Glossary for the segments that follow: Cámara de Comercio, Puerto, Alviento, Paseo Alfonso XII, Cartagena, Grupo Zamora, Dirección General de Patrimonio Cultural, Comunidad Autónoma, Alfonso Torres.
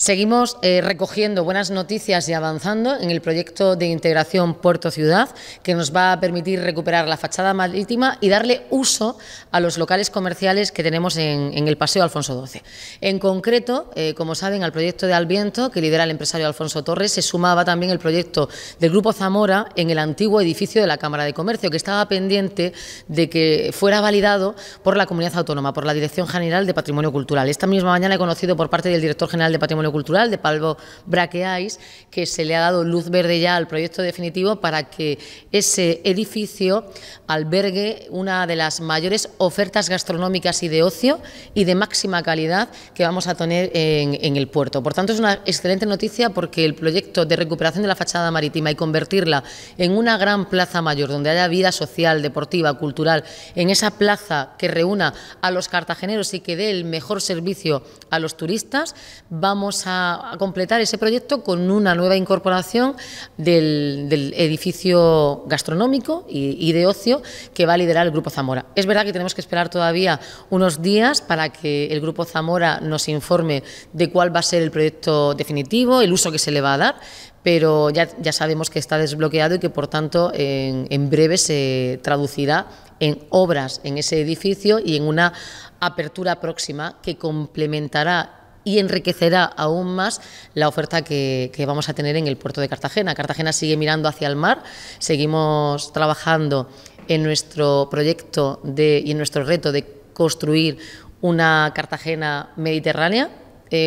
Seguimos recogiendo buenas noticias y avanzando en el proyecto de integración Puerto-Ciudad, que nos va a permitir recuperar la fachada marítima y darle uso a los locales comerciales que tenemos en el Paseo Alfonso XII. En concreto, como saben, al proyecto de Alviento, que lidera el empresario Alfonso Torres, se sumaba también el proyecto del Grupo Zamora en el antiguo edificio de la Cámara de Comercio, que estaba pendiente de que fuera validado por la Comunidad Autónoma, por la Dirección General de Patrimonio Cultural. Esta misma mañana he conocido por parte del Director General de Patrimonio Cultural, de Palvo Braqueáis, que se le ha dado luz verde ya al proyecto definitivo para que ese edificio albergue una de las mayores ofertas gastronómicas y de ocio y de máxima calidad que vamos a tener en el puerto. Por tanto, es una excelente noticia porque el proyecto de recuperación de la fachada marítima y convertirla en una gran plaza mayor, donde haya vida social, deportiva, cultural, en esa plaza que reúna a los cartageneros y que dé el mejor servicio a los turistas, vamos a completar ese proyecto con una nueva incorporación del edificio gastronómico y de ocio que va a liderar el Grupo Zamora. Es verdad que tenemos que esperar todavía unos días para que el Grupo Zamora nos informe de cuál va a ser el proyecto definitivo, el uso que se le va a dar, pero ya sabemos que está desbloqueado y que, por tanto, en breve se traducirá en obras en ese edificio y en una apertura próxima que complementará y enriquecerá aún más la oferta que vamos a tener en el puerto de Cartagena. Cartagena sigue mirando hacia el mar, seguimos trabajando en nuestro proyecto y en nuestro reto de construir una Cartagena mediterránea,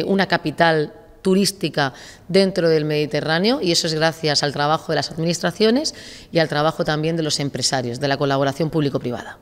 una capital turística dentro del Mediterráneo, y eso es gracias al trabajo de las administraciones y al trabajo también de los empresarios, de la colaboración público-privada.